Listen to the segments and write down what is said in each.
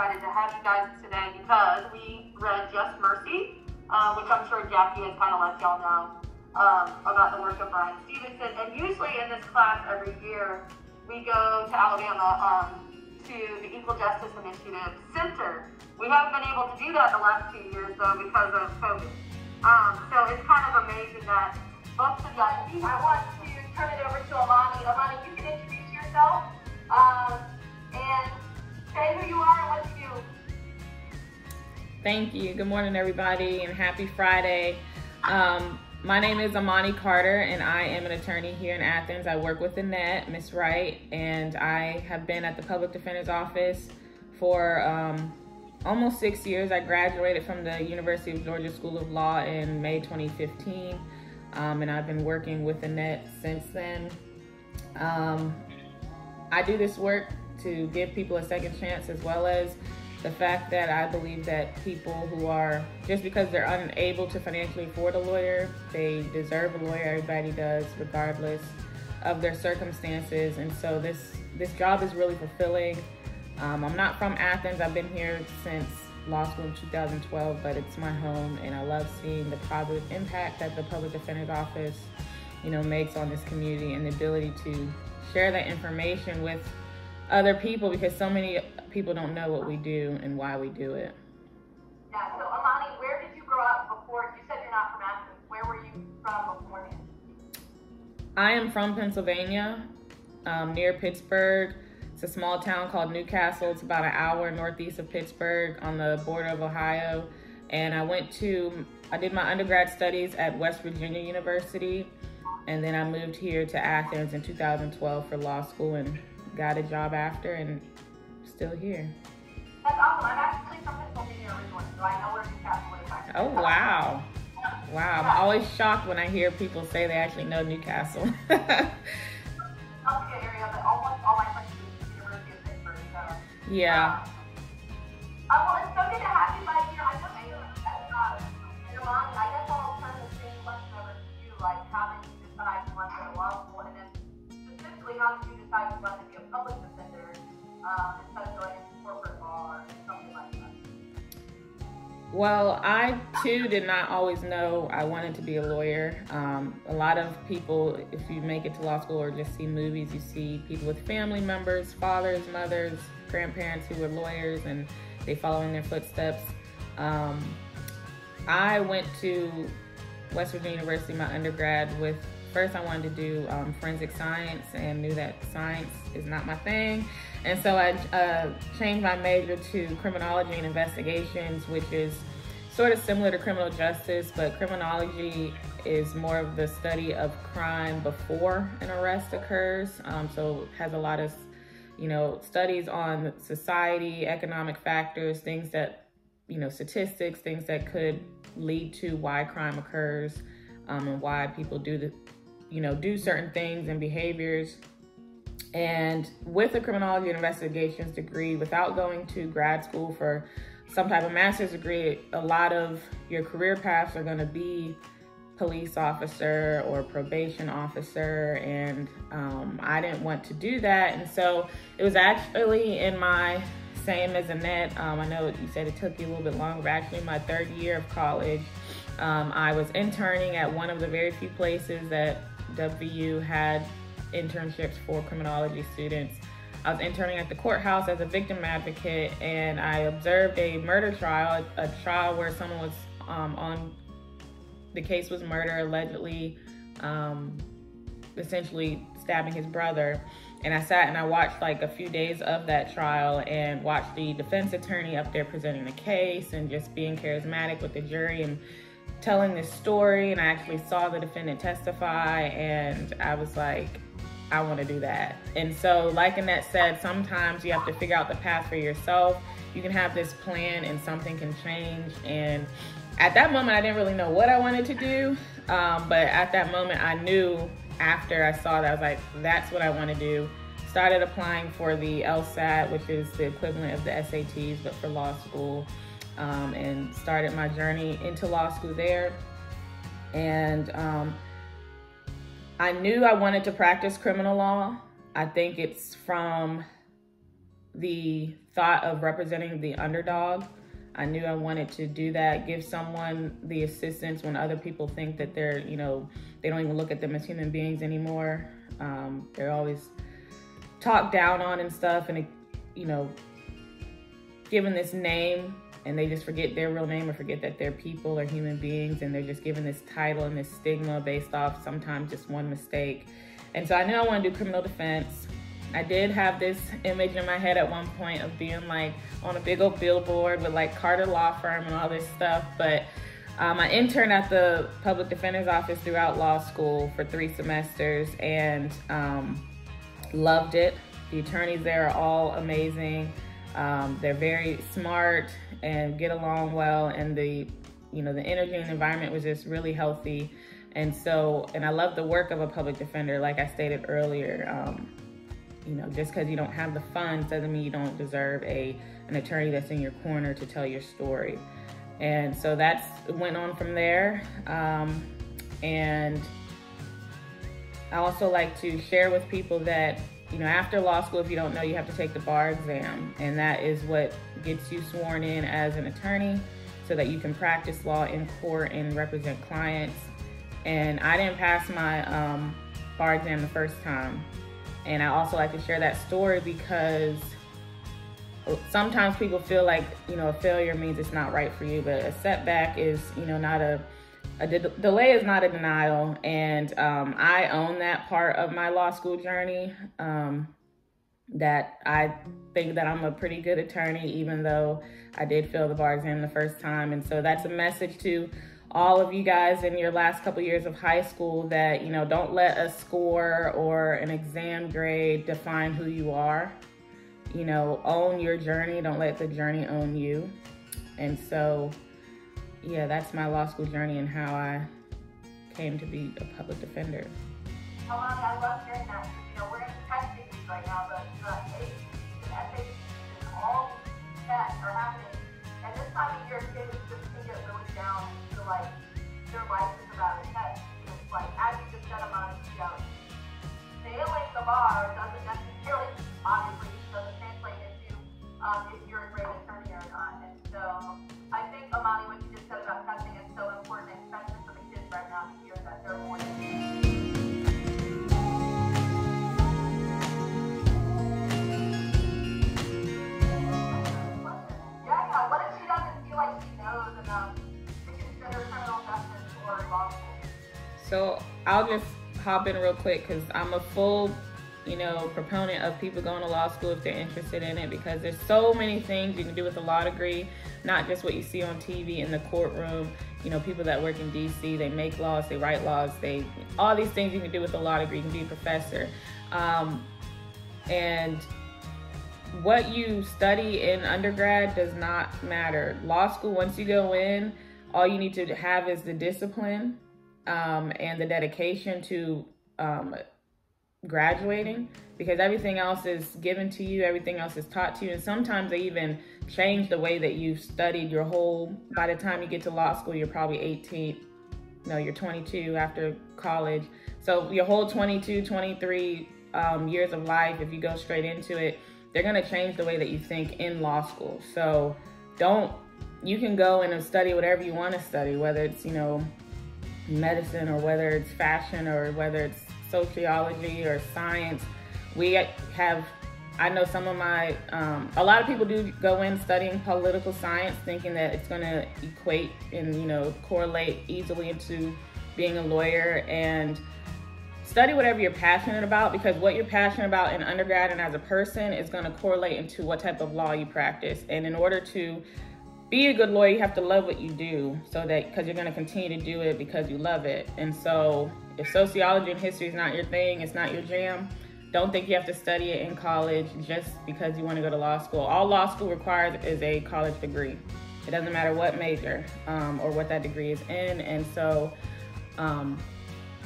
excited to have you guys today because we read Just Mercy, which I'm sure Jackie has kind of let y'all know about the work of Bryan Stevenson. And usually in this class every year, we go to Alabama to the Equal Justice Initiative Center. We haven't been able to do that the last 2 years, though, because of COVID. So it's kind of amazing that both of you guys. I want to turn it over to Imani. Imani, you can introduce yourself. And say who you are and what you do. Thank you. Good morning, everybody, and happy Friday. My name is Imani Carter, and I am an attorney here in Athens. I work with Annette, Ms. Wright, and I have been at the Public Defender's Office for almost 6 years. I graduated from the University of Georgia School of Law in May 2015, and I've been working with Annette since then. I do this work to give people a second chance, as well as the fact that I believe that people who are, just because they're unable to financially afford a lawyer, they deserve a lawyer. Everybody does, regardless of their circumstances. And so this job is really fulfilling. I'm not from Athens. I've been here since law school in 2012, but it's my home, and I love seeing the positive impact that the Public Defender's Office, makes on this community, and the ability to share that information with other people, because so many people don't know what we do and why we do it. Yeah, so Imani, where did you grow up before? You said you're not from Athens. Where were you from beforehand? I am from Pennsylvania, near Pittsburgh. It's a small town called Newcastle. It's about an hour northeast of Pittsburgh on the border of Ohio. And I did my undergrad studies at West Virginia University. And then I moved here to Athens in 2012 for law school and got a job after, and still here. That's awesome. I'm actually from Pennsylvania originally, so I know where Newcastle is actually. Oh, wow. Wow. I'm always shocked when I hear people say they actually know Newcastle. Area, but almost all my friends are from the University of Pittsburgh, so. Yeah. Well, it's so good to have you guys here. I know that you're on, and I guess I'll turn the same question over to you, like how did you decide you want to go to law school, and then specifically how did you decide you wanted to be a public defender, instead of going into corporate law or something like that? Well, I too did not always know I wanted to be a lawyer. A lot of people, if you make it to law school or just see movies, you see people with family members, fathers, mothers, grandparents who were lawyers, and they follow in their footsteps. I went to West Virginia University, my undergrad, first I wanted to do forensic science, and knew that science is not my thing. And so I changed my major to criminology and investigations, which is sort of similar to criminal justice, but criminology is more of the study of crime before an arrest occurs. So it has a lot of, studies on society, economic factors, things that, statistics, things that could lead to why crime occurs, and why people do do certain things and behaviors. And with a criminology and investigations degree, without going to grad school for some type of master's degree, a lot of your career paths are going to be police officer or probation officer, and I didn't want to do that. And so it was actually in my, same as Annette, I know you said it took you a little bit longer, but actually my third year of college, I was interning at one of the very few places that WVU had internships for criminology students. I was interning at the courthouse as a victim advocate, and I observed a murder trial, a trial where someone was the case was murder, allegedly, essentially stabbing his brother. And I sat and I watched like a few days of that trial, and watched the defense attorney up there presenting the case and just being charismatic with the jury and telling this story. And I actually saw the defendant testify, and I was like, I want to do that. And so like Annette said, sometimes you have to figure out the path for yourself. You can have this plan and something can change. And at that moment, I didn't really know what I wanted to do. But at that moment, I knew after I saw that, I was like, that's what I want to do. Started applying for the LSAT, which is the equivalent of the SATs, but for law school. And started my journey into law school there. And I knew I wanted to practice criminal law. I think it's from the thought of representing the underdog. I knew I wanted to do that, give someone the assistance when other people think that they're, you know, they don't even look at them as human beings anymore. They're always talked down on and stuff, and, you know, given this name, and they just forget their real name or forget that they're people or human beings, and they're just given this title and this stigma based off sometimes just one mistake. And so I knew I wanted to do criminal defense. I did have this image in my head at one point of being like on a big old billboard with like Carter Law Firm and all this stuff, but I interned at the Public Defender's Office throughout law school for 3 semesters and loved it. The attorneys there are all amazing. They're very smart and get along well, and the, you know, the energy and environment was just really healthy. And so, and I love the work of a public defender, like I stated earlier. You know, just because you don't have the funds doesn't mean you don't deserve an attorney that's in your corner to tell your story. And so that's went on from there. And I also like to share with people that, you know, after law school, if you don't know, you have to take the bar exam, and that is what gets you sworn in as an attorney so that you can practice law in court and represent clients. And I didn't pass my bar exam the first time. And I also like to share that story because sometimes people feel like, you know, a failure means it's not right for you, but a setback is, you know, not a delay is not a denial. And I own that part of my law school journey, that I think that I'm a pretty good attorney, even though I did fail the bar exam the first time. And so that's a message to all of you guys in your last couple years of high school that, you know, don't let a score or an exam grade define who you are. You know, own your journey. Don't let the journey own you. And so, yeah, that's my law school journey and how I came to be a public defender. Oh, I love hearing that. You know, we're in tech cities right now, but ethics and all that are happening. And this time of year, kids just can get really down to, like, their life is about a test. It's like, as you just said about it, you know, failing the bar doesn't necessarily, obviously, doesn't translate into if you're a great attorney or not. And so I think, Imani, what you just said about testing is so important, especially for the kids right now to hear that they're warning. So I'll just hop in real quick because I'm a full, you know, proponent of people going to law school if they're interested in it, because there's so many things you can do with a law degree, not just what you see on TV in the courtroom. You know, people that work in DC, they make laws, they write laws, they, all these things you can do with a law degree. You can be a professor. And what you study in undergrad does not matter. Law school, once you go in, all you need to have is the discipline and the dedication to graduating, because everything else is given to you, everything else is taught to you, and sometimes they even change the way that you've studied your whole, by the time you get to law school, you're probably 18, no, you're 22 after college. So your whole 22, 23 years of life, if you go straight into it, they're gonna change the way that you think in law school. So don't, you can go and study whatever you wanna study, whether it's, you know, medicine or whether it's fashion or whether it's sociology or science. We have, I know some of my, a lot of people do go in studying political science thinking that it's gonna equate and, you know, correlate easily into being a lawyer. And study whatever you're passionate about, because what you're passionate about in undergrad and as a person is gonna correlate into what type of law you practice. And in order to be a good lawyer, you have to love what you do, so that, because you're going to continue to do it because you love it. And so if sociology and history is not your thing, it's not your jam, don't think you have to study it in college just because you want to go to law school. All law school requires is a college degree. It doesn't matter what major or what that degree is in. And so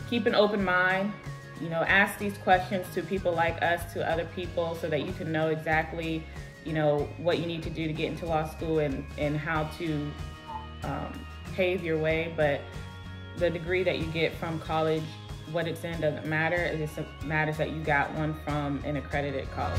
keep an open mind, you know, ask these questions to people like us, to other people, so that you can know exactly, you know, what you need to do to get into law school and how to pave your way. But the degree that you get from college, what it's in, doesn't matter. It just matters that you got one from an accredited college.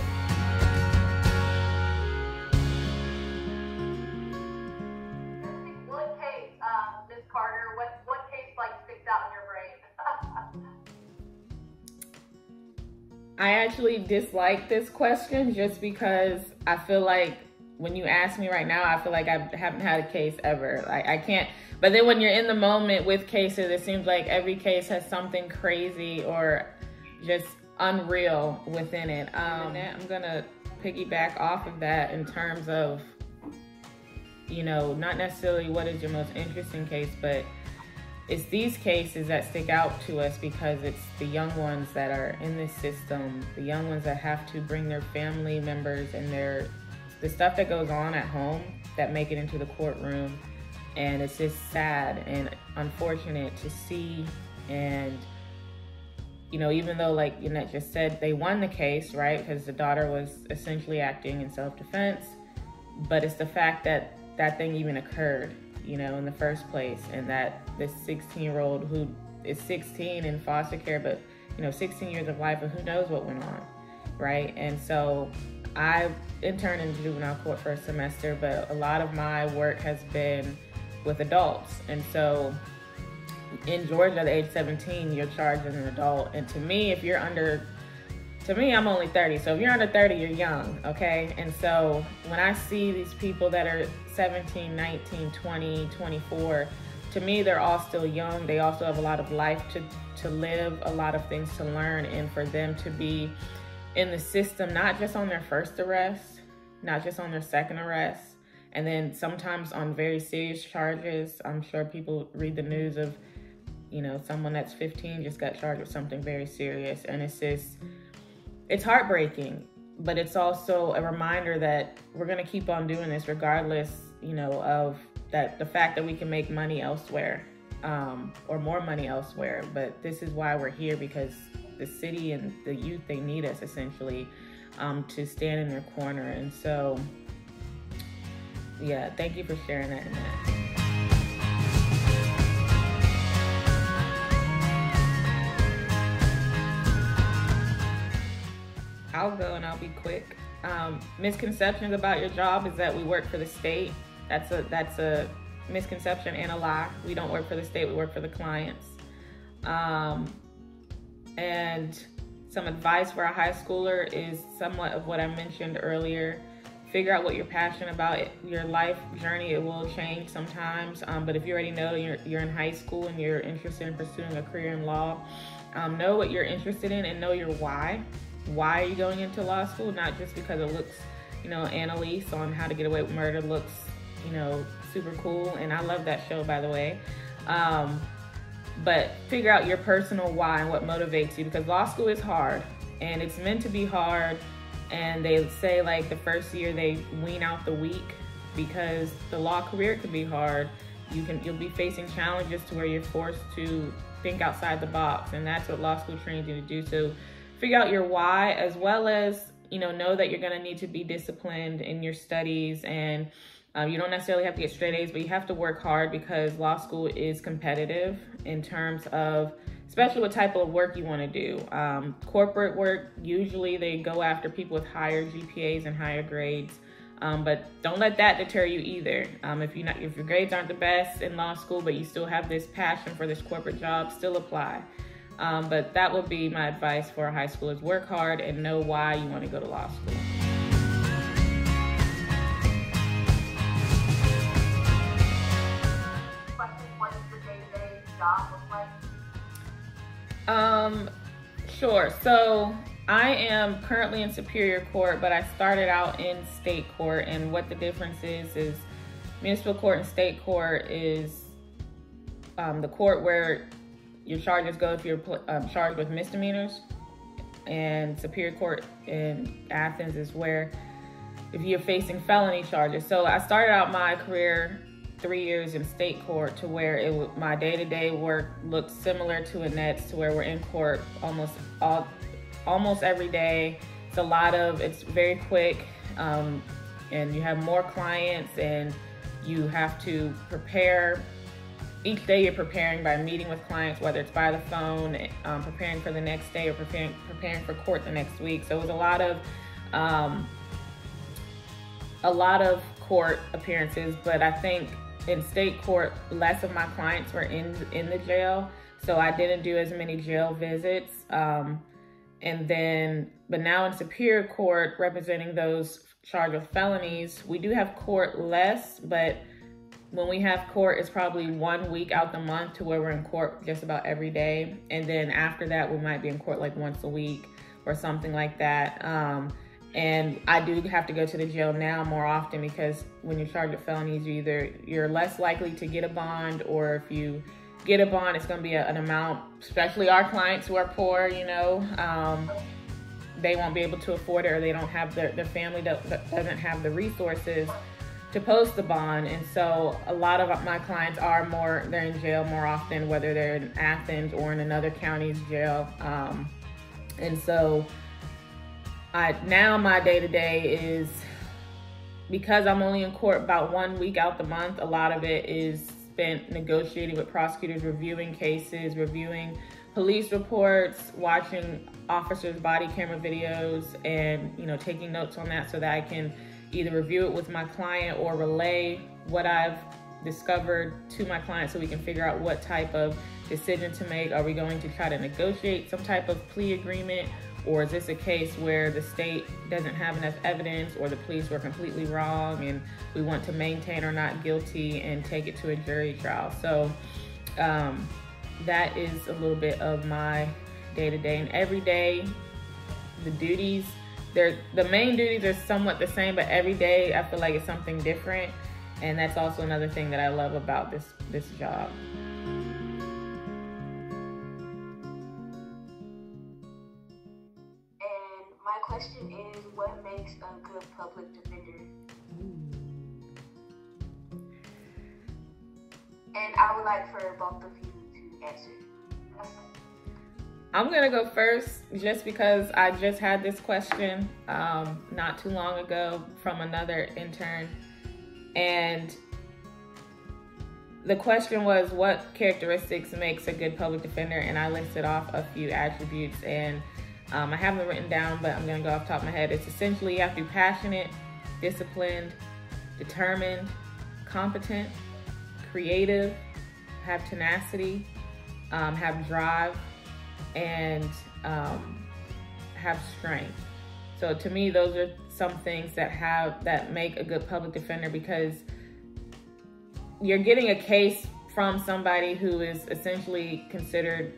I actually dislike this question just because I feel like when you ask me right now, I feel like I haven't had a case ever. Like I can't, but then when you're in the moment with cases, it seems like every case has something crazy or just unreal within it. I'm gonna piggyback off of that in terms of, you know, not necessarily what is your most interesting case, but it's these cases that stick out to us because it's the young ones that are in this system, the young ones that have to bring their family members and the stuff that goes on at home that make it into the courtroom. And it's just sad and unfortunate to see. And, you know, even though, like Annette just said, they won the case, right? Because the daughter was essentially acting in self-defense, but it's the fact that that thing even occurred, you know, in the first place, and that this 16-year-old who is 16 in foster care, but, you know, 16 years of life, and who knows what went on, right? And so I interned in juvenile court for a semester, but a lot of my work has been with adults. And so in Georgia, at the age 17, you're charged as an adult. And to me, if you're under, to me, I'm only 30. So if you're under 30, you're young, okay? And so when I see these people that are 17, 19, 20, 24, to me, they're all still young. They also have a lot of life to live, a lot of things to learn, and for them to be in the system, not just on their first arrest, not just on their second arrest, and then sometimes on very serious charges. I'm sure people read the news of, you know, someone that's 15 just got charged with something very serious. And it's just, it's heartbreaking, but it's also a reminder that we're gonna keep on doing this regardless, you know, of that, the fact that we can make money elsewhere, or more money elsewhere. But this is why we're here, because the city and the youth, they need us essentially to stand in their corner. And so, yeah, thank you for sharing that, Annette. I'll go and I'll be quick. Misconceptions about your job is that we work for the state. That's a misconception and a lie. We don't work for the state, we work for the clients. And some advice for a high schooler is somewhat of what I mentioned earlier. Figure out what you're passionate about. Your life journey, it will change sometimes, but if you already know you're in high school and you're interested in pursuing a career in law, know what you're interested in and know your why. Why are you going into law school? Not just because it looks, you know, Annalise on How to Get Away with Murder looks, you know, super cool, and I love that show, by the way. But figure out your personal why and what motivates you, because law school is hard and it's meant to be hard. And they say like the first year they wean out the weak because the law career can be hard. You'll be facing challenges to where you're forced to think outside the box, and that's what law school trains you to do. So figure out your why, as well as, you know that you're gonna need to be disciplined in your studies, and you don't necessarily have to get straight A's, but you have to work hard because law school is competitive in terms of, especially what type of work you want to do. Corporate work, usually they go after people with higher GPAs and higher grades, but don't let that deter you either. If your grades aren't the best in law school, but you still have this passion for this corporate job, still apply. But that would be my advice for a high school, is work hard and know why you want to go to law school. Sure. So I am currently in Superior Court, but I started out in State Court, and what the difference is Municipal Court and State Court is the court where your charges go if you're charged with misdemeanors, and Superior Court in Athens is where if you're facing felony charges. So I started out my career 3 years in State Court, to where my day-to-day work looked similar to Annette's, to where we're in court almost every day. It's very quick, and you have more clients, and you have to prepare. Each day you're preparing by meeting with clients, whether it's by the phone, preparing for the next day, or preparing for court the next week. So it was a lot of court appearances, but I think in State Court, less of my clients were in the jail, so I didn't do as many jail visits, And then, but now in Superior Court, representing those charged with felonies, we do have court less, but when we have court, it's probably 1 week out the month to where we're in court just about every day. And then after that, we might be in court like once a week or something like that. And I do have to go to the jail now more often because when you're charged with felonies, you're less likely to get a bond, or if you get a bond, it's gonna be an amount, especially our clients who are poor, you know, they won't be able to afford it, or they don't have their family doesn't have the resources to post the bond. And so a lot of my clients are they're in jail more often, whether they're in Athens or in another county's jail. And so now my day-to-day is, because I'm only in court about 1 week out the month, a lot of it is spent negotiating with prosecutors, reviewing cases, reviewing police reports, watching officers' body camera videos, and, you know, taking notes on that so that I can either review it with my client or relay what I've discovered to my client so we can figure out what type of decision to make. Are we going to try to negotiate some type of plea agreement? Or is this a case where the state doesn't have enough evidence, or the police were completely wrong and we want to maintain or not guilty and take it to a jury trial? So that is a little bit of my day-to-day. And every day, the duties, the main duties are somewhat the same, but every day I feel like it's something different. And that's also another thing that I love about this job. Question is, what makes a good public defender? And I would like for both of you to answer. I'm gonna go first just because I just had this question not too long ago from another intern. And the question was, what characteristics makes a good public defender? And I listed off a few attributes, and I have them written down, but I'm going to go off the top of my head. It's essentially you have to be passionate, disciplined, determined, competent, creative, have tenacity, have drive, and have strength. So to me, those are some things that make a good public defender, because you're getting a case from somebody who is essentially considered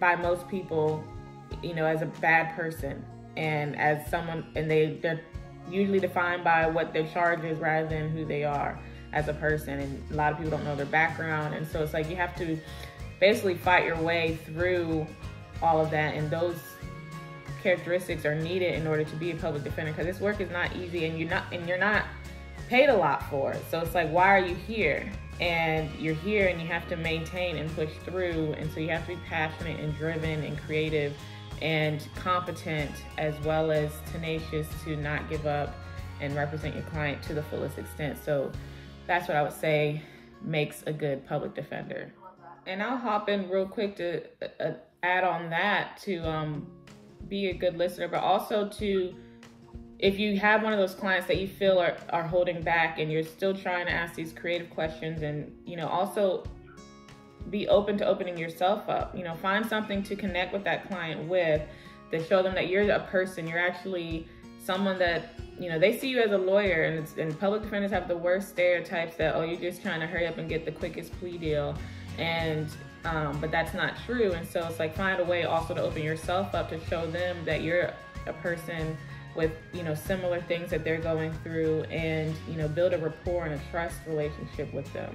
by most people, you know, as a bad person, and as someone, and they're usually defined by what their charge is rather than who they are as a person. And a lot of people don't know their background, and so it's like you have to basically fight your way through all of that, and those characteristics are needed in order to be a public defender, because this work is not easy, and you're not paid a lot for it. So it's like, why are you here? And you're here, and you have to maintain and push through, and so you have to be passionate and driven and creative and competent, as well as tenacious to not give up and represent your client to the fullest extent. So that's what I would say makes a good public defender. And I'll hop in real quick to add on that, to be a good listener, but also to, if you have one of those clients that you feel are holding back, and you're still trying to ask these creative questions, and, you know, also be open to opening yourself up. You know, find something to connect with that client with, to show them that you're a person, you're actually someone that, you know, they see you as a lawyer, and public defenders have the worst stereotypes that, oh, you're just trying to hurry up and get the quickest plea deal, and but that's not true. And so it's like, find a way also to open yourself up, to show them that you're a person with, you know, similar things that they're going through, and, you know, build a rapport and a trust relationship with them.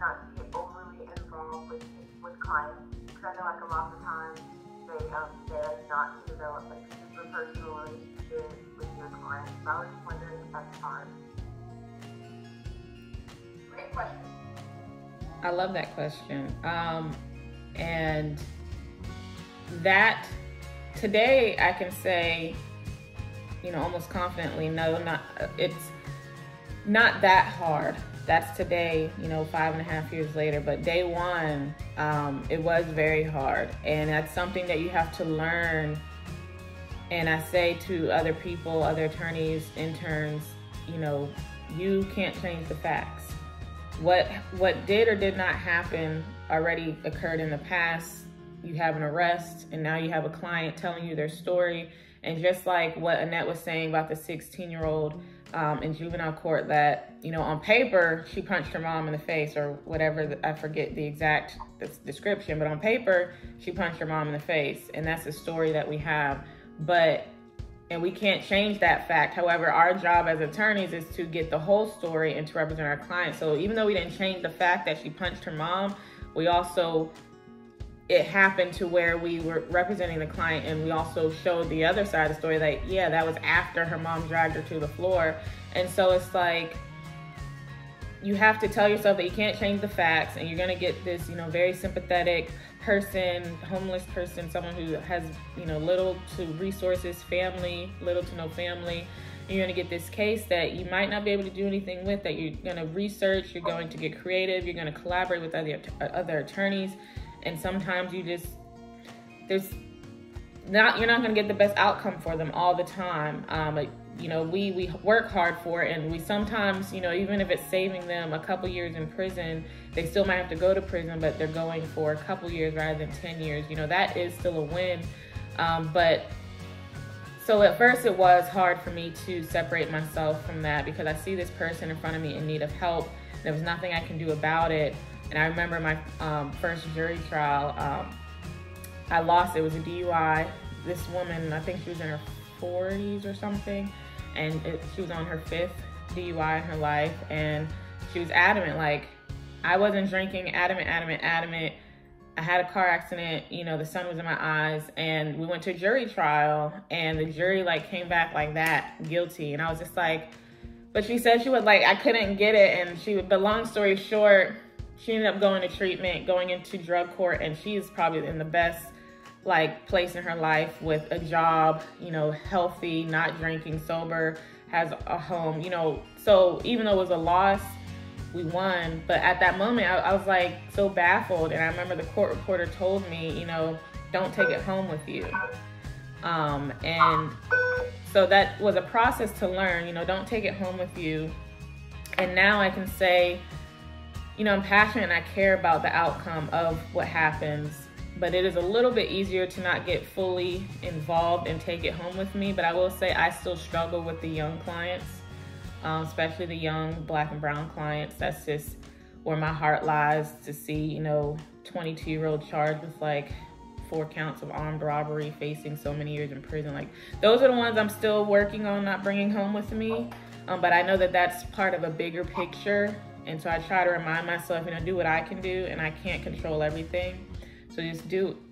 Not to get overly involved with clients, because I know, like, a lot of times they're like, not to develop like super personal relationships with your clients. So I was just wondering if that's hard. Great question. I love that question. And that today I can say, you know, almost confidently, no, it's not that hard. That's today, you know, 5.5 years later. But day one, it was very hard. And that's something that you have to learn. And I say to other people, other attorneys, interns, you know, you can't change the facts. What did or did not happen already occurred in the past. You have an arrest, and now you have a client telling you their story. And just like what Annette was saying about the 16-year-old in juvenile court that, you know, on paper, she punched her mom in the face or whatever, I forget the exact description, but on paper, she punched her mom in the face. And that's the story that we have. And we can't change that fact. However, our job as attorneys is to get the whole story and to represent our clients. So even though we didn't change the fact that she punched her mom, we also, it happened to where we were representing the client, and we also showed the other side of the story that, yeah, that was after her mom dragged her to the floor. And so it's like, you have to tell yourself that you can't change the facts, and you're gonna get this, you know, very sympathetic person, homeless person, someone who has, you know, little to resources, family, little to no family. And you're gonna get this case that you might not be able to do anything with, that you're gonna research, you're going to get creative, you're gonna collaborate with other attorneys. And sometimes you just, you're not gonna get the best outcome for them all the time. You know, we work hard for it, and we sometimes, you know, even if it's saving them a couple years in prison, they still might have to go to prison, but they're going for a couple years rather than 10 years. You know, that is still a win. But so at first it was hard for me to separate myself from that, because I see this person in front of me in need of help. There was nothing I can do about it. And I remember my first jury trial, I lost. It was a DUI. This woman, I think she was in her 40s or something, and she was on her 5th DUI in her life, and she was adamant, like, I wasn't drinking, adamant. I had a car accident, you know, the sun was in my eyes, and we went to a jury trial, and the jury, like, came back like that, guilty, and I was just like, but she said she would, like, I couldn't get it, and she would, but long story short, she ended up going to treatment, going into drug court, and she's probably in the best, like, place in her life with a job, you know, healthy, not drinking, sober, has a home, you know. So even though it was a loss, we won. But at that moment, I was like so baffled. And I remember the court reporter told me, you know, don't take it home with you. And so that was a process to learn, you know, don't take it home with you. And now I can say, you know, I'm passionate and I care about the outcome of what happens. But it is a little bit easier to not get fully involved and take it home with me. But I will say I still struggle with the young clients, especially the young Black and brown clients. That's just where my heart lies, to see, you know, 22-year-old charged with like 4 counts of armed robbery, facing so many years in prison. Like, those are the ones I'm still working on not bringing home with me. But I know that that's part of a bigger picture. And so I try to remind myself, you know, do what I can do, and I can't control everything. So just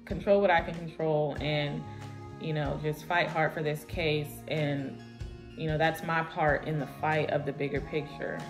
control what I can control, and, you know, just fight hard for this case. And, you know, that's my part in the fight of the bigger picture.